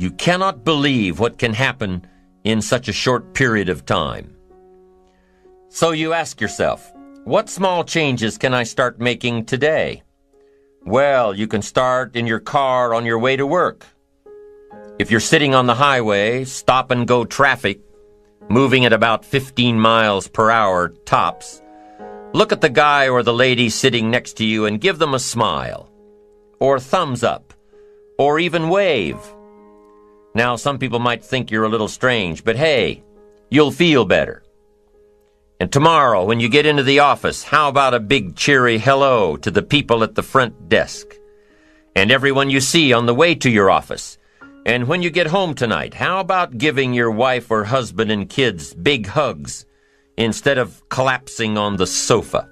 You cannot believe what can happen in such a short period of time. So you ask yourself, what small changes can I start making today? Well, you can start in your car on your way to work. If you're sitting on the highway, stop-and-go traffic, moving at about 15 miles per hour tops, look at the guy or the lady sitting next to you and give them a smile, or thumbs up, or even wave. Now, some people might think you're a little strange, but hey, you'll feel better. And tomorrow, when you get into the office, how about a big cheery hello to the people at the front desk and everyone you see on the way to your office? And when you get home tonight, how about giving your wife or husband and kids big hugs instead of collapsing on the sofa?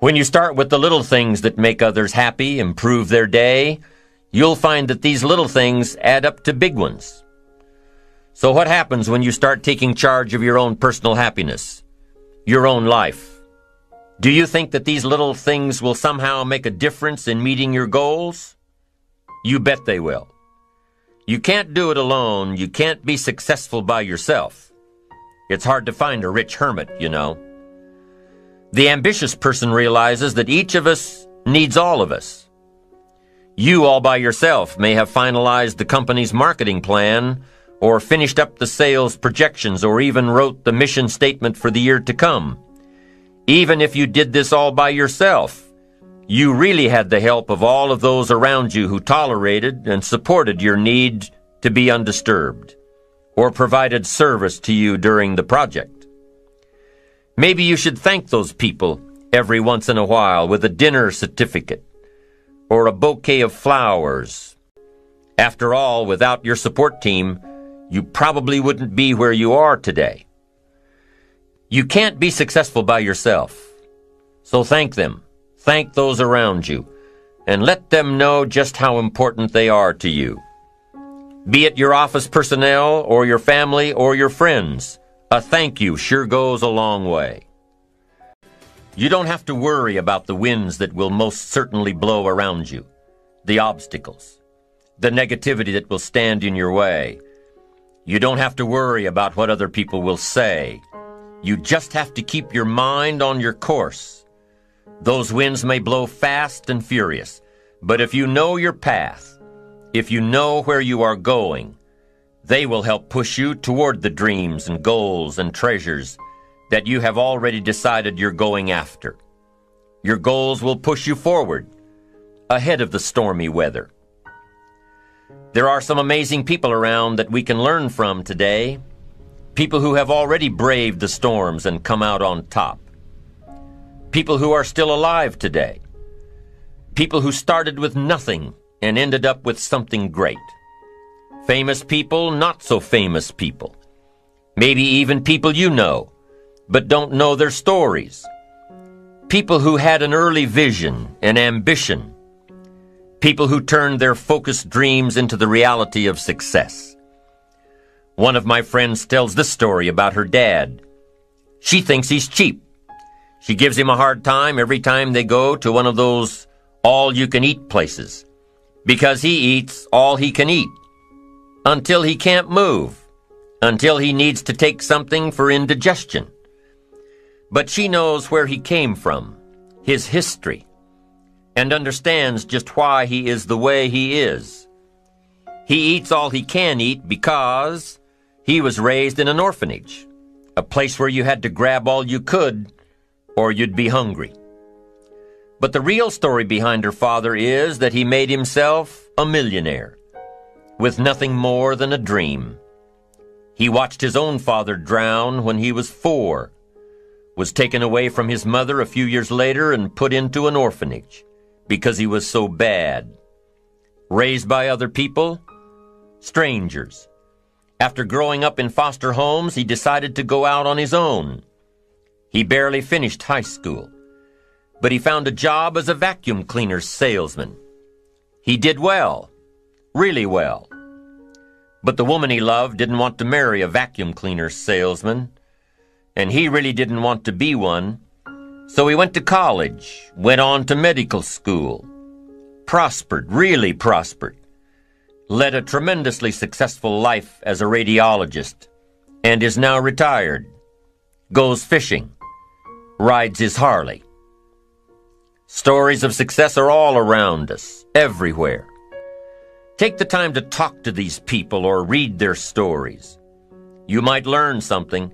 When you start with the little things that make others happy, improve their day, you'll find that these little things add up to big ones. So what happens when you start taking charge of your own personal happiness, your own life? Do you think that these little things will somehow make a difference in meeting your goals? You bet they will. You can't do it alone. You can't be successful by yourself. It's hard to find a rich hermit, you know. The ambitious person realizes that each of us needs all of us. You all by yourself may have finalized the company's marketing plan, or finished up the sales projections, or even wrote the mission statement for the year to come. Even if you did this all by yourself, you really had the help of all of those around you who tolerated and supported your need to be undisturbed, or provided service to you during the project. Maybe you should thank those people every once in a while with a dinner certificate, or a bouquet of flowers. After all, without your support team, you probably wouldn't be where you are today. You can't be successful by yourself. So thank them. Thank those around you. And let them know just how important they are to you. Be it your office personnel, or your family, or your friends, a thank you sure goes a long way. You don't have to worry about the winds that will most certainly blow around you, the obstacles, the negativity that will stand in your way. You don't have to worry about what other people will say. You just have to keep your mind on your course. Those winds may blow fast and furious, but if you know your path, if you know where you are going, they will help push you toward the dreams and goals and treasures that you have already decided you're going after. Your goals will push you forward, ahead of the stormy weather. There are some amazing people around that we can learn from today, people who have already braved the storms and come out on top, people who are still alive today, people who started with nothing and ended up with something great, famous people, not so famous people, maybe even people you know but don't know their stories, people who had an early vision and ambition, people who turned their focused dreams into the reality of success. One of my friends tells this story about her dad. She thinks he's cheap. She gives him a hard time every time they go to one of those all-you-can-eat places, because he eats all he can eat, until he can't move, until he needs to take something for indigestion. But she knows where he came from, his history, and understands just why he is the way he is. He eats all he can eat because he was raised in an orphanage, a place where you had to grab all you could or you'd be hungry. But the real story behind her father is that he made himself a millionaire with nothing more than a dream. He watched his own father drown when he was 4, was taken away from his mother a few years later and put into an orphanage, because he was so bad. Raised by other people, strangers. After growing up in foster homes, he decided to go out on his own. He barely finished high school, but he found a job as a vacuum cleaner salesman. He did well, really well. But the woman he loved didn't want to marry a vacuum cleaner salesman, and he really didn't want to be one. So he went to college, went on to medical school, prospered, really prospered, led a tremendously successful life as a radiologist and is now retired, goes fishing, rides his Harley. Stories of success are all around us, everywhere. Take the time to talk to these people or read their stories. You might learn something.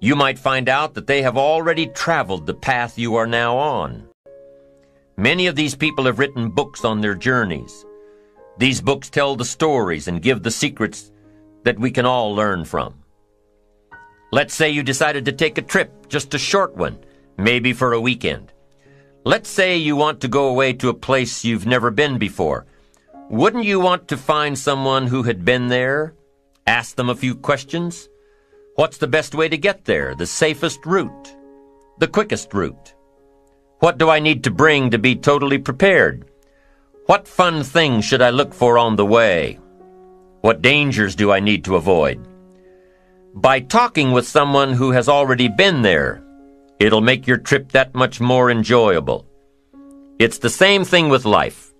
You might find out that they have already traveled the path you are now on. Many of these people have written books on their journeys. These books tell the stories and give the secrets that we can all learn from. Let's say you decided to take a trip, just a short one, maybe for a weekend. Let's say you want to go away to a place you've never been before. Wouldn't you want to find someone who had been there? Ask them a few questions. What's the best way to get there? The safest route? The quickest route? What do I need to bring to be totally prepared? What fun things should I look for on the way? What dangers do I need to avoid? By talking with someone who has already been there, it'll make your trip that much more enjoyable. It's the same thing with life.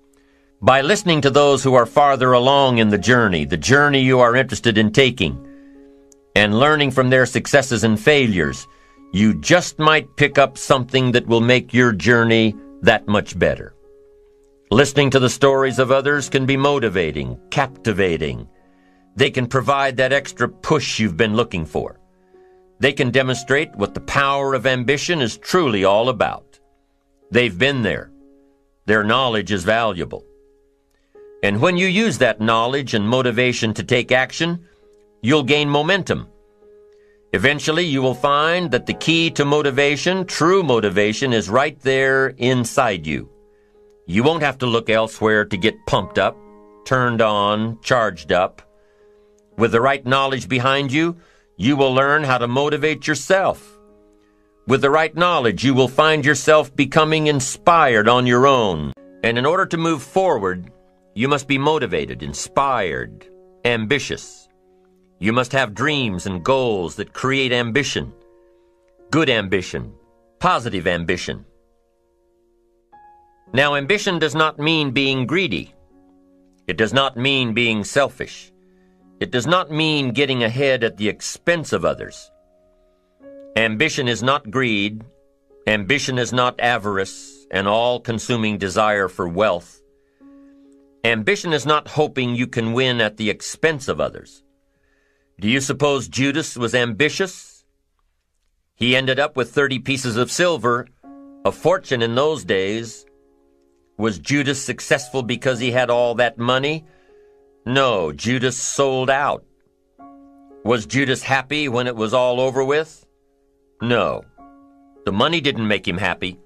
By listening to those who are farther along in the journey you are interested in taking, and learning from their successes and failures, you just might pick up something that will make your journey that much better. Listening to the stories of others can be motivating, captivating. They can provide that extra push you've been looking for. They can demonstrate what the power of ambition is truly all about. They've been there. Their knowledge is valuable. And when you use that knowledge and motivation to take action, you'll gain momentum. Eventually, you will find that the key to motivation, true motivation, is right there inside you. You won't have to look elsewhere to get pumped up, turned on, charged up. With the right knowledge behind you, you will learn how to motivate yourself. With the right knowledge, you will find yourself becoming inspired on your own. And in order to move forward, you must be motivated, inspired, ambitious. You must have dreams and goals that create ambition, good ambition, positive ambition. Now, ambition does not mean being greedy. It does not mean being selfish. It does not mean getting ahead at the expense of others. Ambition is not greed. Ambition is not avarice, an all-consuming desire for wealth. Ambition is not hoping you can win at the expense of others. Do you suppose Judas was ambitious? He ended up with 30 pieces of silver, a fortune in those days. Was Judas successful because he had all that money? No, Judas sold out. Was Judas happy when it was all over with? No. The money didn't make him happy.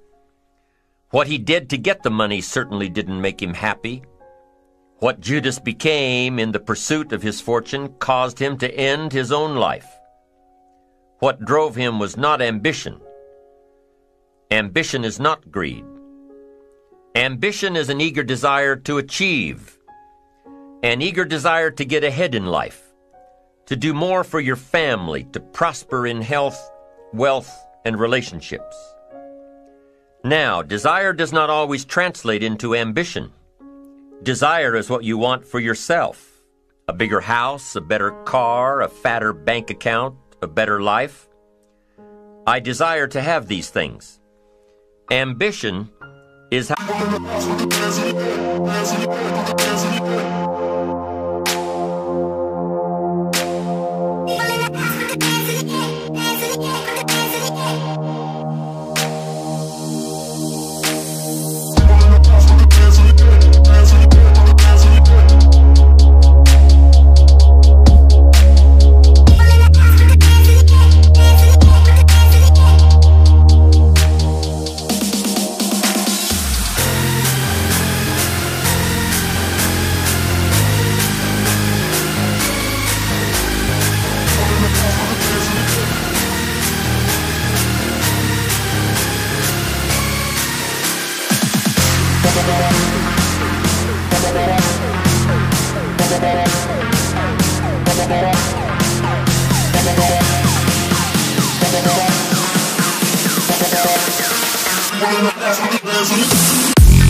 What he did to get the money certainly didn't make him happy. What Judas became in the pursuit of his fortune caused him to end his own life. What drove him was not ambition. Ambition is not greed. Ambition is an eager desire to achieve. An eager desire to get ahead in life, to do more for your family, to prosper in health, wealth, and relationships. Now, desire does not always translate into ambition. Desire is what you want for yourself: a bigger house, a better car, a fatter bank account, a better life. I desire to have these things. Ambition is how...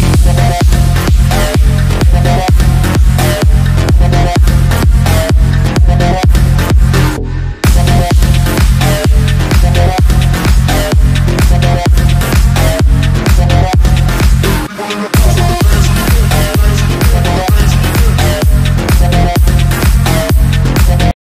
We'll be right back.